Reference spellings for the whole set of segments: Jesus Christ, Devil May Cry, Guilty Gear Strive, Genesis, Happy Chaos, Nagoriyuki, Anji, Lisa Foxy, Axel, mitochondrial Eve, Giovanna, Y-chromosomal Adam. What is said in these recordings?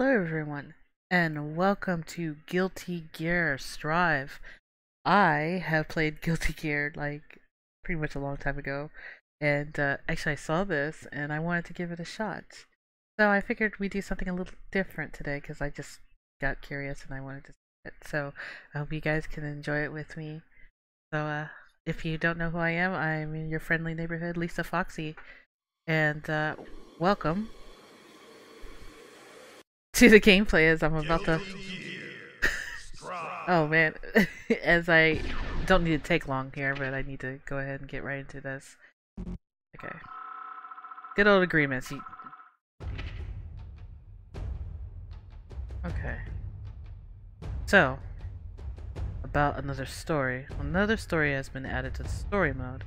Hello everyone, and welcome to Guilty Gear Strive. I have played Guilty Gear like pretty much a long time ago, and actually I saw this and I wanted to give it a shot. So I figured we'd do something a little different today because I just got curious and I wanted to see it. So I hope you guys can enjoy it with me. So if you don't know who I am, I'm in your friendly neighborhood, Lisa Foxy, and welcome to the gameplay as I'm about to... Oh man, as I don't need to take long here, but I need to go ahead and get right into this. Okay. Good old agreements. Okay. So, about another story. Another story has been added to the story mode.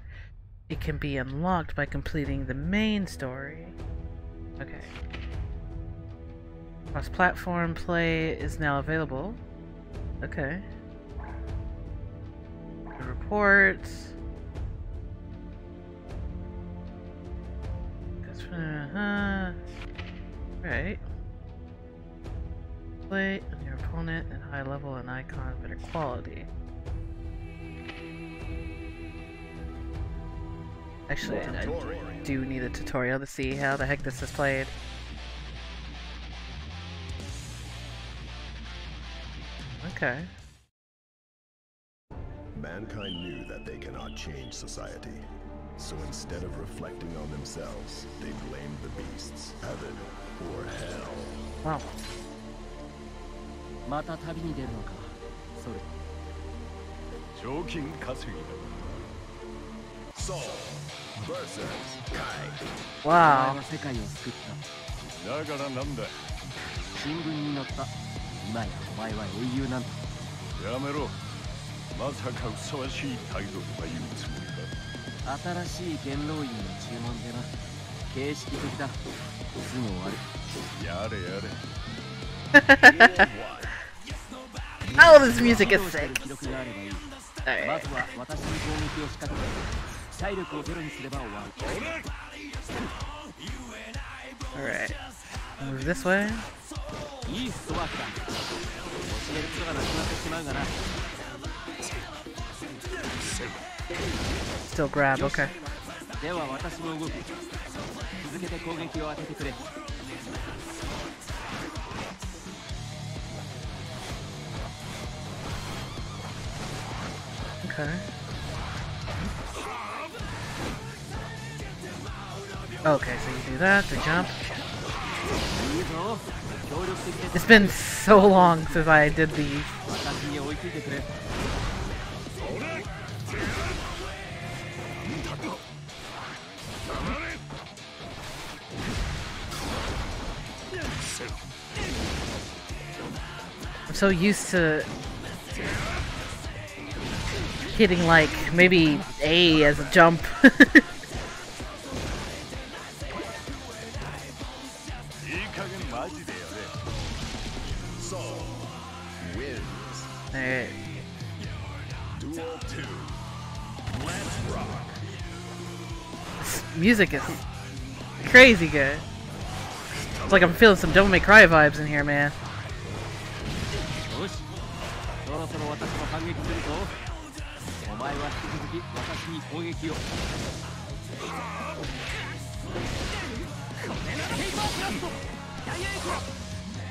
It can be unlocked by completing the main story. Okay. Cross-platform play is now available. Okay. The reports. Right. Play on your opponent at high level and icon better quality. Actually, I do need a tutorial to see how the heck this is played. Okay. Mankind knew that they cannot change society, so instead of reflecting on themselves, they blamed the beasts, heaven or hell. Wow. Soul versus Kai. Wow. Oh, this music is sick. Alright. Alright. Move this way. Still grab, okay. Okay. Okay, so you do that, the jump. It's been so long since I did these. I'm so used to hitting like maybe A as a jump. Music is crazy good. It's like I'm feeling some Devil May Cry vibes in here, man.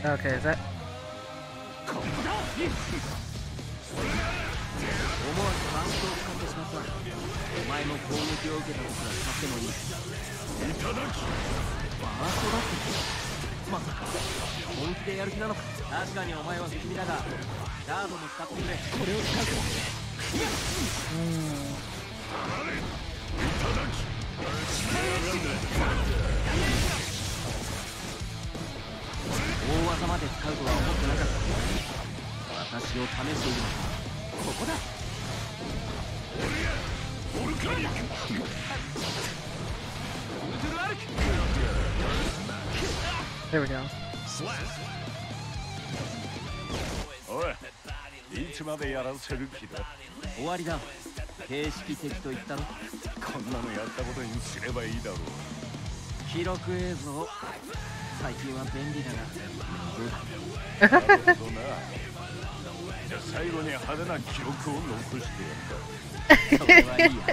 Okay, is that... There we go. 最近は便利だな。なるほどな。じゃあ最後に派手な記録を残してやるか。それはいいアイデアだ。今度は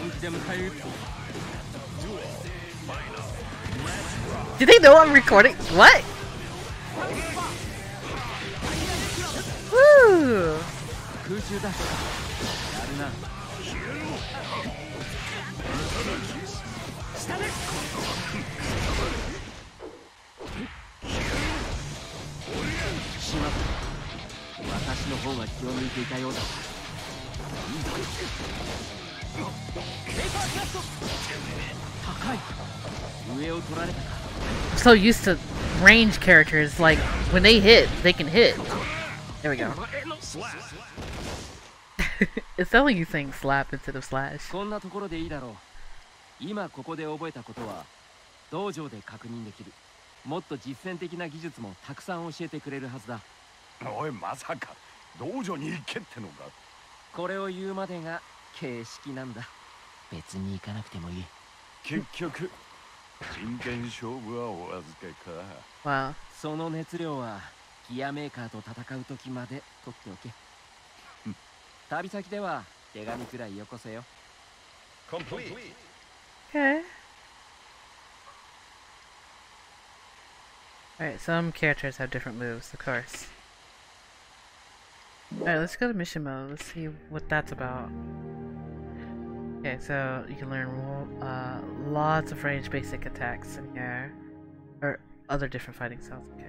本気で迎え撃つ。Do they know I'm recording? What? Woo! 空中だ。やるな。I'm so used to range characters, like when they hit, they can hit. There we go. It's not like you saying slap instead of slash. 今ここで覚えたことは道場で確認できる。もっと実践的な技術もたくさん教えてくれるはずだ。おい、まさか道場に行けってのか。これを言うまでが形式なんだ。別に行かなくてもいい。結局真剣勝負はお預けか。わあ、その熱量はギアメーカーと戦う時まで取っておけ。旅先では手紙くらいよこせよ。コンプリート。Okay. Alright, some characters have different moves, of course. Alright, let's go to mission mode. Let's see what that's about. Okay, so you can learn lots of range basic attacks in here. Or other different fighting styles, okay.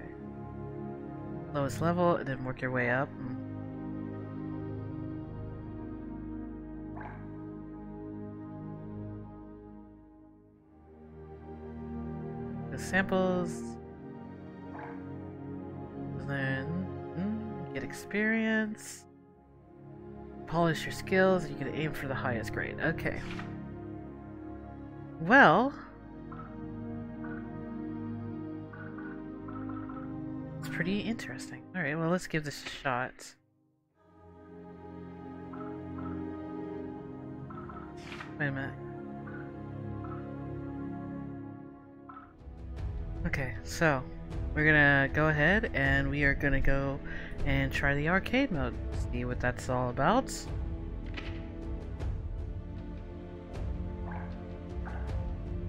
Lowest level, and then work your way up. Samples, learn, get experience, polish your skills, you can aim for the highest grade. Okay. Well, it's pretty interesting. Alright, well, let's give this a shot. Wait a minute. Okay, so we're gonna go ahead and we are gonna go and try the arcade mode. See what that's all about.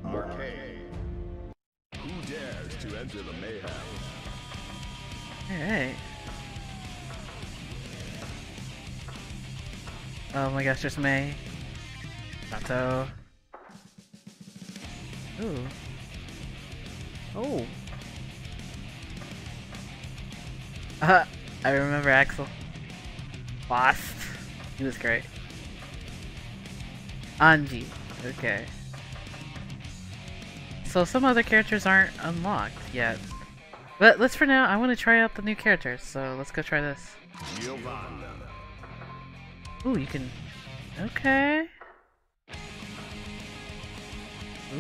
Arcade. Who dares to enter the mayhem? Alright. Oh my gosh, there's May. Nato. Ooh. Oh. I remember Axel. Lost. He was great. Anji. Okay. So some other characters aren't unlocked yet. But let's for now, I want to try out the new characters. So let's go try this. Ooh, you can... Okay.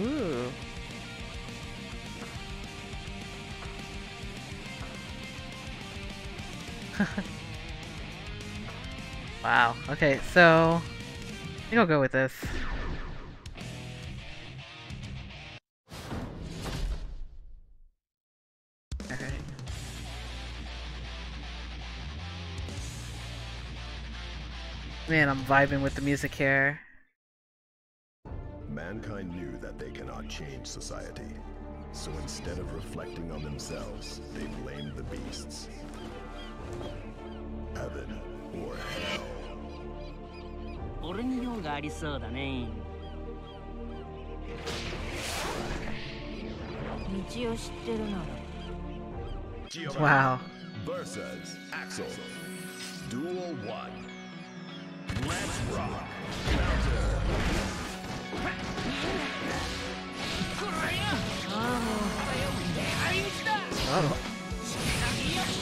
Ooh. Wow, okay, so I think I'll go with this. Alright. Man, I'm vibing with the music here. Mankind knew that they cannot change society. So instead of reflecting on themselves, they blamed the beasts. Heaven or hell. Wow. Versus Axel. Duel 1. Let's rock. Oh.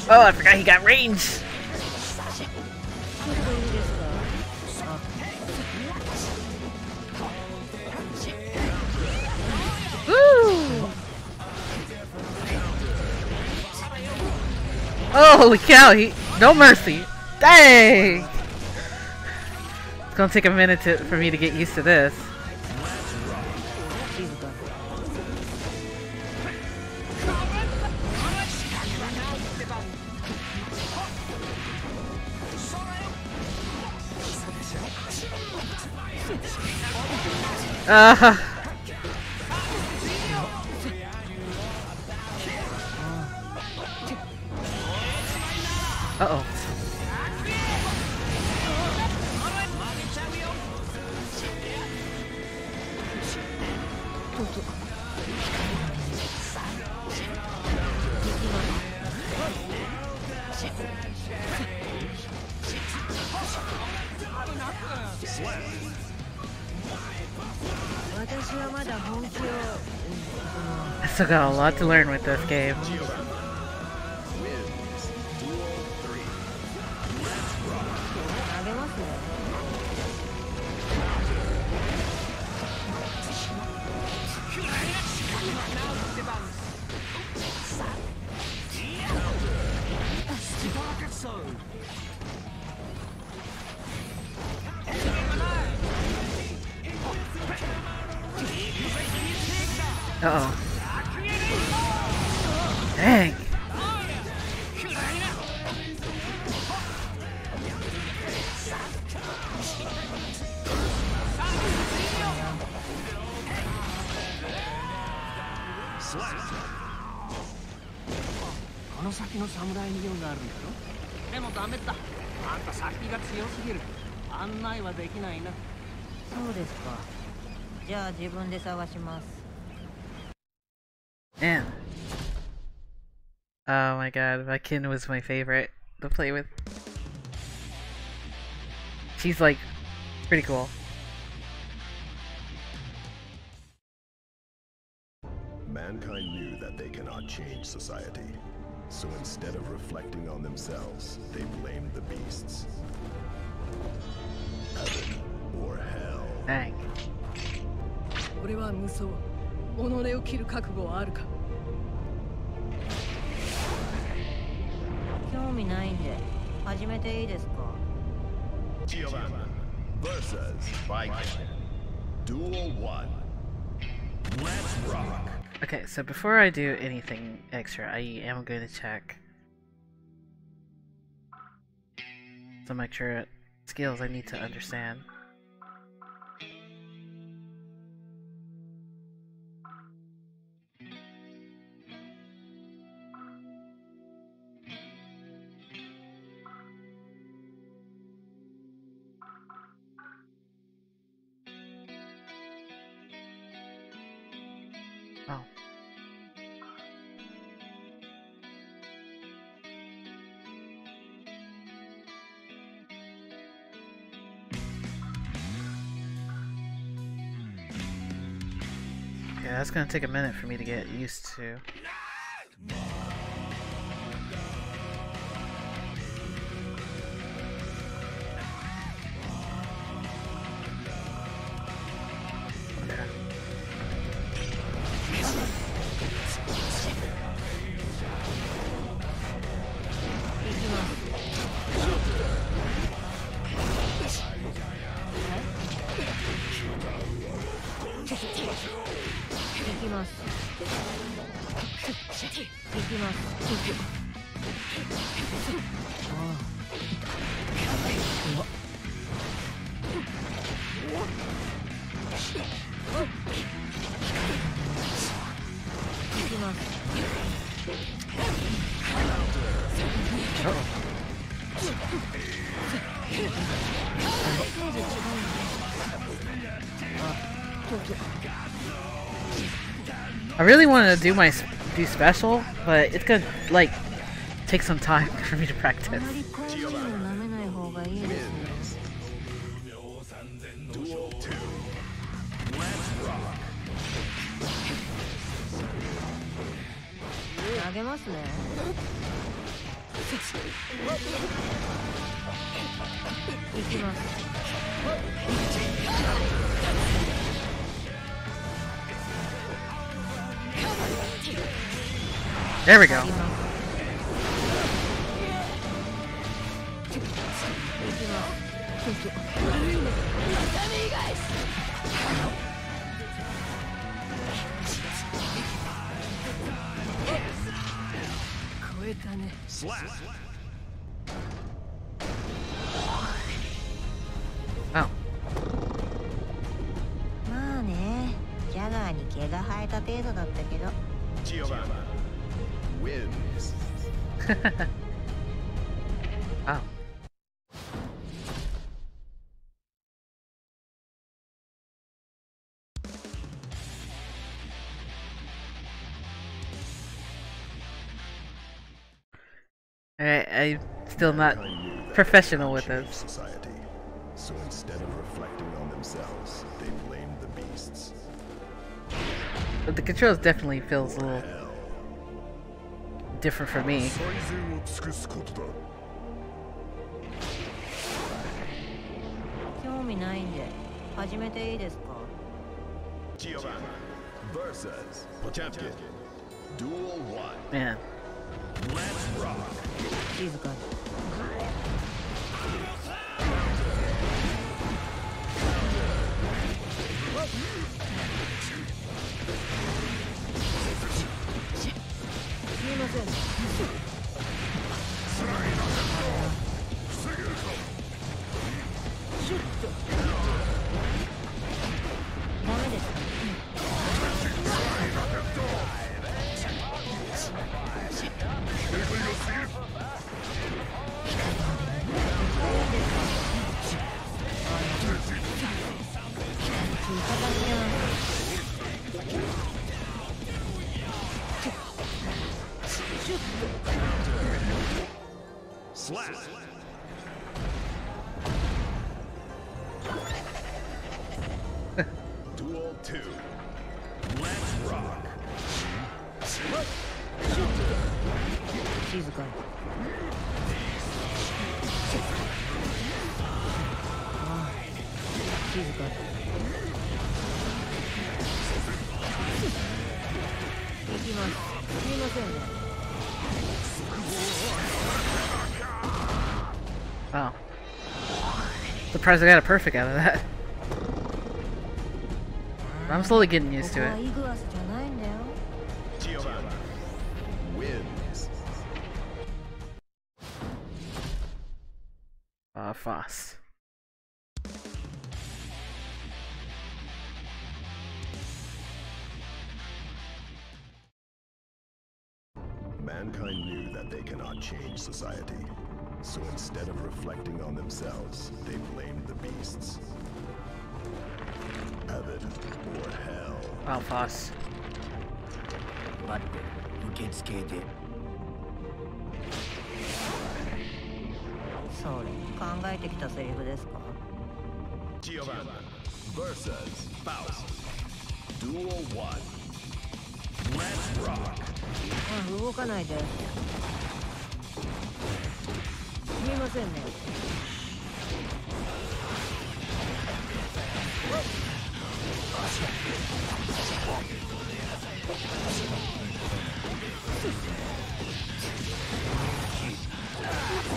Oh, I forgot he got range. Woo! Holy cow, he no mercy. Dang! It's gonna take a minute for me to get used to this. Uh-oh. I still got a lot to learn with this game. Uh-oh. Dang! Damn. Oh my god, that kid was my favorite to play with. She's like, pretty cool. Mankind knew that they cannot change society. So instead of reflecting on themselves, they blamed the beasts. Heaven or hell. Dang. 己を切る覚悟はあるか。興味ないんで始めていいですか。Giovan versus Viking. Duel 1. Let's rock. Okay, so before I do anything extra, I am going to check some extra skills I need to understand. Yeah, that's gonna take a minute for me to get used to. I really wanted to do my special, but it's gonna like take some time for me to practice. There we go. Oh. 程度だったけど。ジオバウィンズ。あ。I'm still not professional with this. So instead of reflecting on themselves, they blame the beasts. But the controls definitely feels a little different for me. Man. Let's rock. Slap. Duel 2. Let's rock. She's a gun. She's a gun. すみません。Oh. Surprised I got a perfect out of that. I'm slowly getting used to it. Ah, Foss. Mankind knew that they cannot change society, so instead of reflecting on themselves, they blamed the beasts. Heaven or hell. Wow, Foss. But who gets scared? Sorry, 考えてきたセリフですか? Giovanna versus Faust. Duel 1. Let's rock.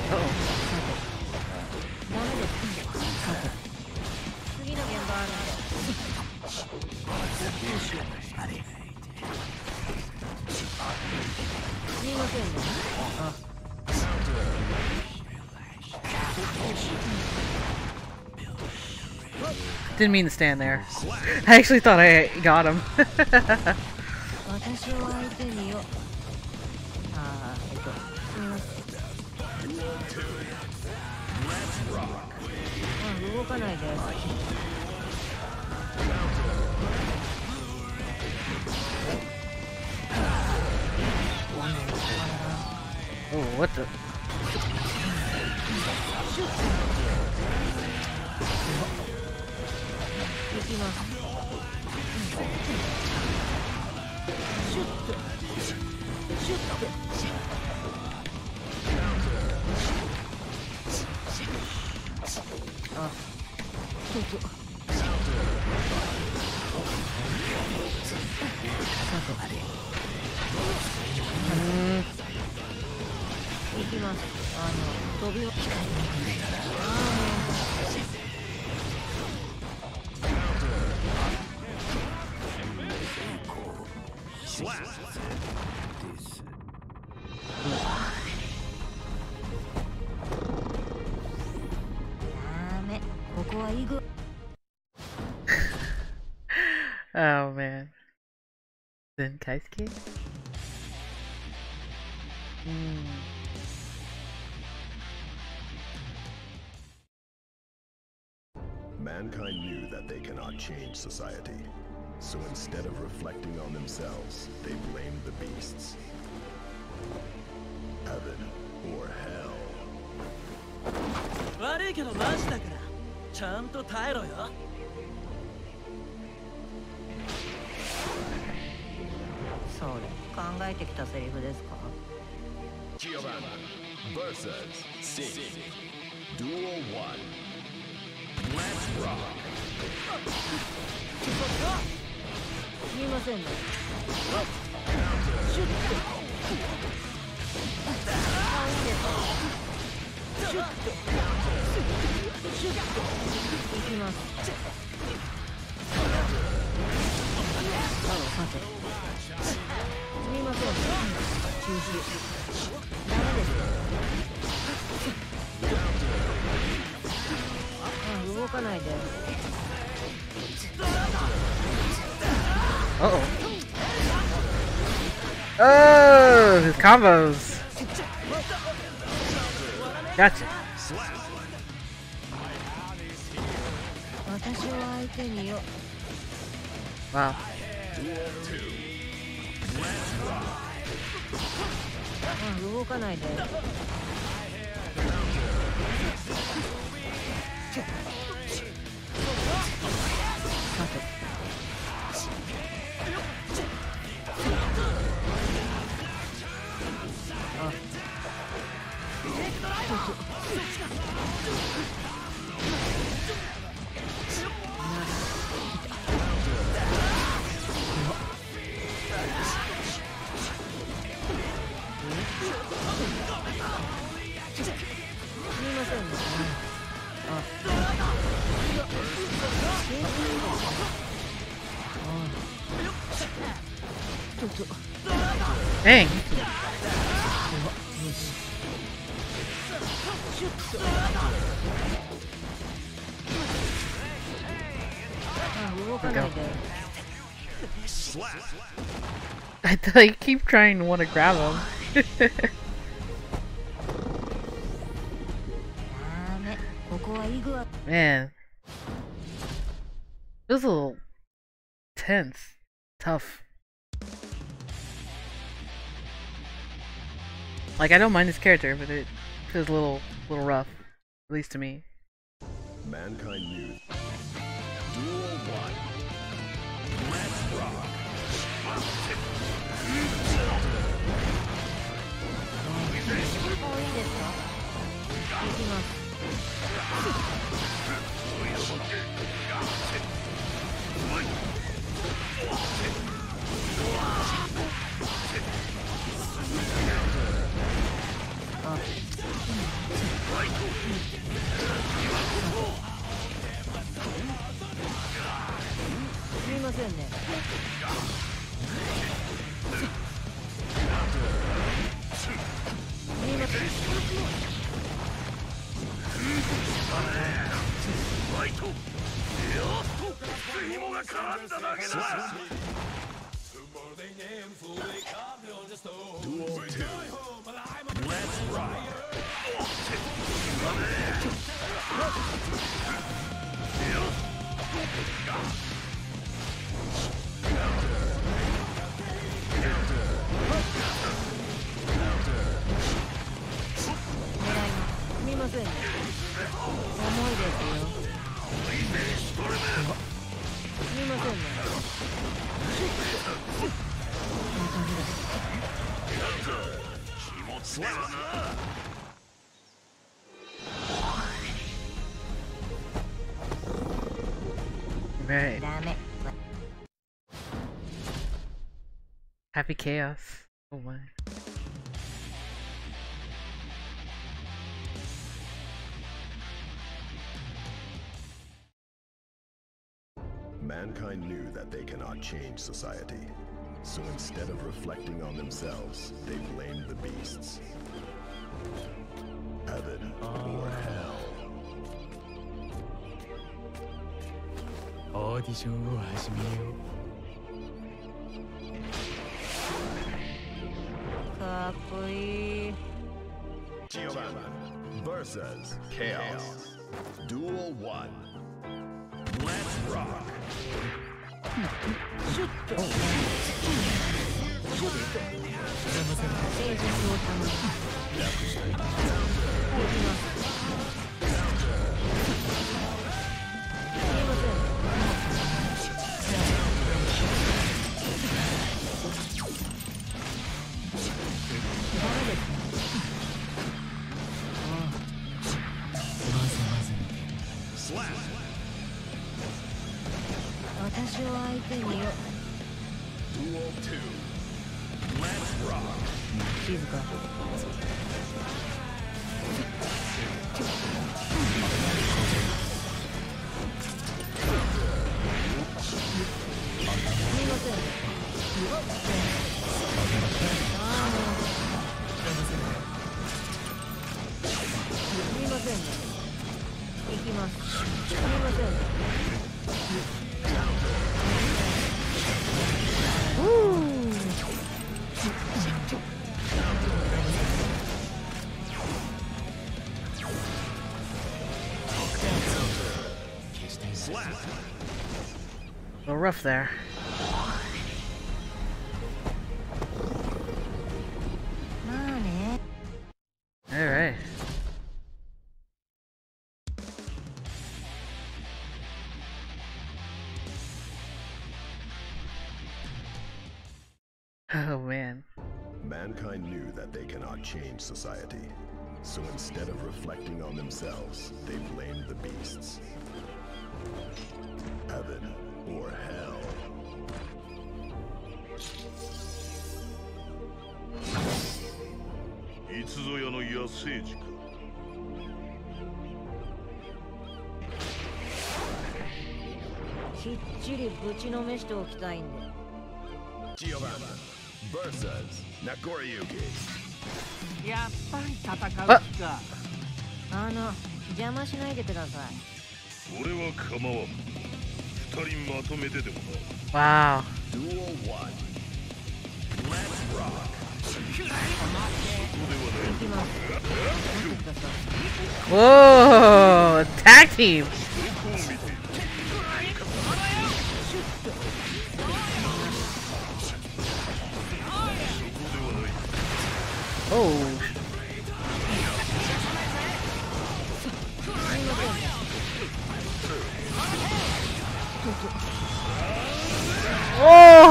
Oh. あ。Didn't mean to stand there. I actually thought I got him. Oh, what the? Oh man. than Keisuke? Mankind knew that they cannot change society. So instead of reflecting on themselves, they blamed the beasts. Heaven or hell. 悪いけどマジだから、ちゃんと耐えろよ。それ考えてきたセリフですか？ジオバンvsシンデュオ1レッツロック。 見えませんね。シュッと。シュッと。シュッと。いきます。さて。見えません。中止。ダメです。動かないで。 Uh-oh. Oh, his combos. Gotcha. Wow. Dang. I keep trying to want to grab him. Man. It was a little tense. Tough. Like, I don't mind this character, but it feels a little rough. At least to me. Mankind knew. Duel 1. Let's rock. Right. Happy Chaos. Oh my. Mankind knew that they cannot change society. So instead of reflecting on themselves, they blamed the beasts. Heaven or hell. オーディションを始めよう。かっこいい。Giovan versus Chaos Duel 1 Let's rock. ちょっと私を相手によ。静か。すみません。A little rough there. Alright. Oh man. Mankind knew that they cannot change society. So instead of reflecting on themselves, they blamed the beasts. Heaven or hell. Itsuzoya no Yaseiji ka. Kichiri buchi no me shite okitai n de. Giovan versus Nagoriyuki. Yappai tatakau ka. Jama shinai de kudasai. Ore wa kamawan. Wow. Duel 1. Let's rock. Whoa, tag team. Oh. Oh!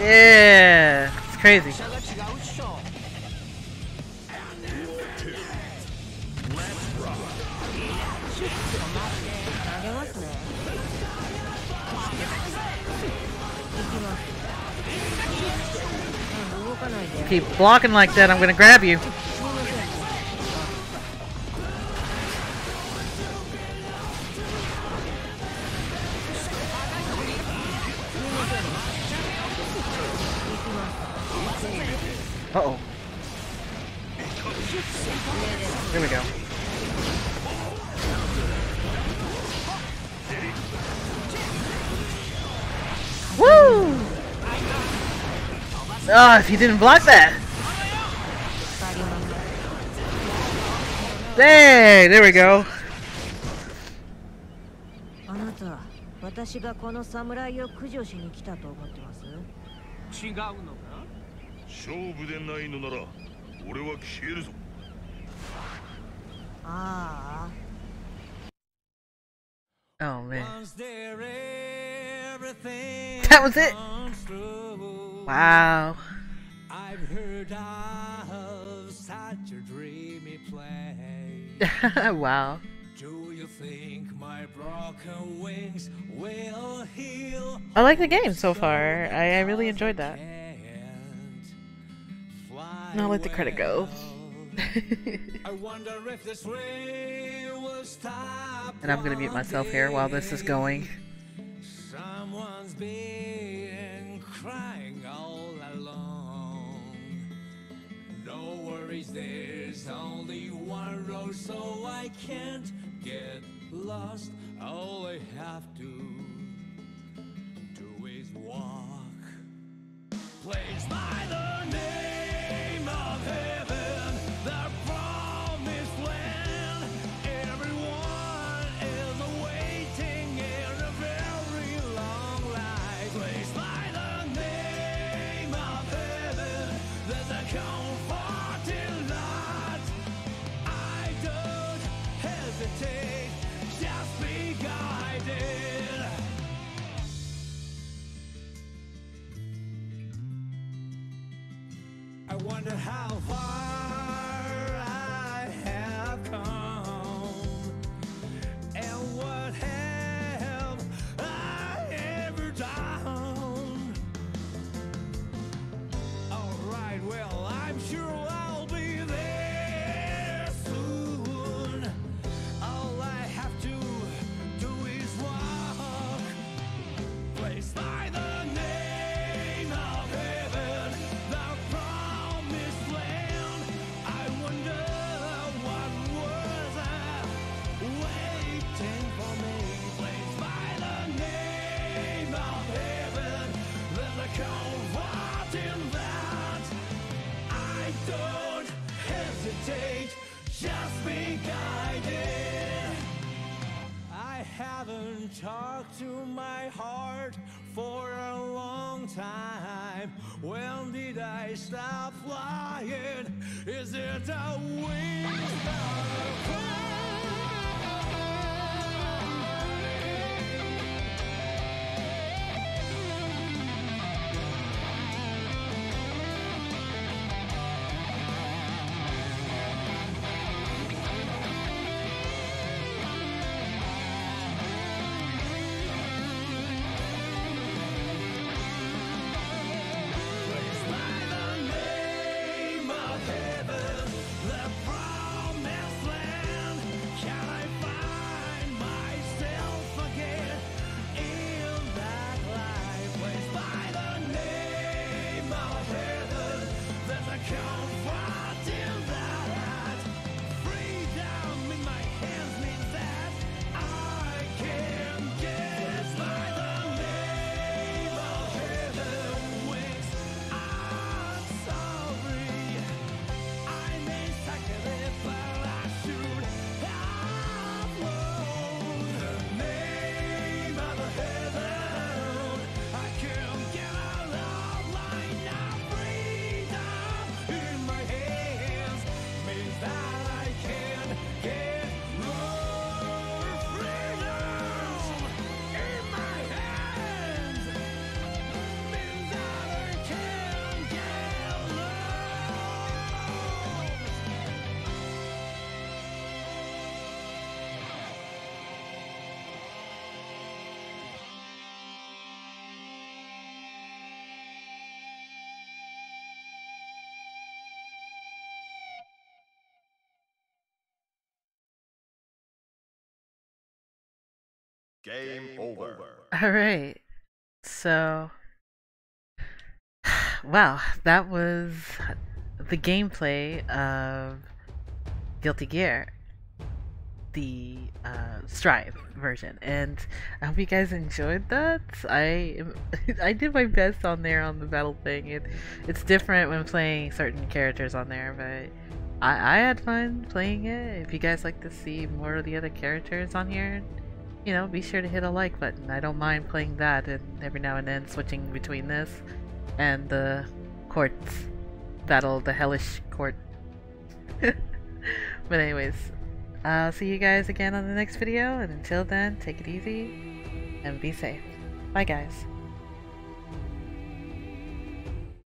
Yeah, it's crazy. Keep blocking like that, I'm gonna grab you. Uh-oh. Here we go. Woo! Oh, if you didn't block that! Dang, there we go. Oh man. That was it! Wow. I've heard of such a dreamy place. Wow. Do you think my broken wings will heal? I like the game so far. I really enjoyed that. I'll let the credit go. I wonder if this ray will stop. And I'm gonna mute myself here while this is going. Someone's been crying all along. No worries. worries, there's only one road, so I can't get lost. All I have to do is walk. Please, by the name of heaven, the promised land. How far I have come, and what have I ever done? Alright, well, I'm sure I'll be there soon. All I have to do is walk. Placed by the name of heaven, the promised land. I wonder what was waiting for me. Placed by the name of heaven, there's a comfort in that. I don't hesitate, just be guided. I haven't talked to my heart for a long time. When did I stop flying? Is it the wings that Game over. Alright, so wow, that was the gameplay of Guilty Gear, the Strive version, and I hope you guys enjoyed that. I did my best on there on the battle thing. It's different when playing certain characters on there, but I had fun playing it. If you guys like to see more of the other characters on here, you know, be sure to hit a like button. I don't mind playing that, and every now and then switching between this and the courts battle, the hellish court. But anyways, I'll see you guys again on the next video, and until then, take it easy and be safe. Bye guys.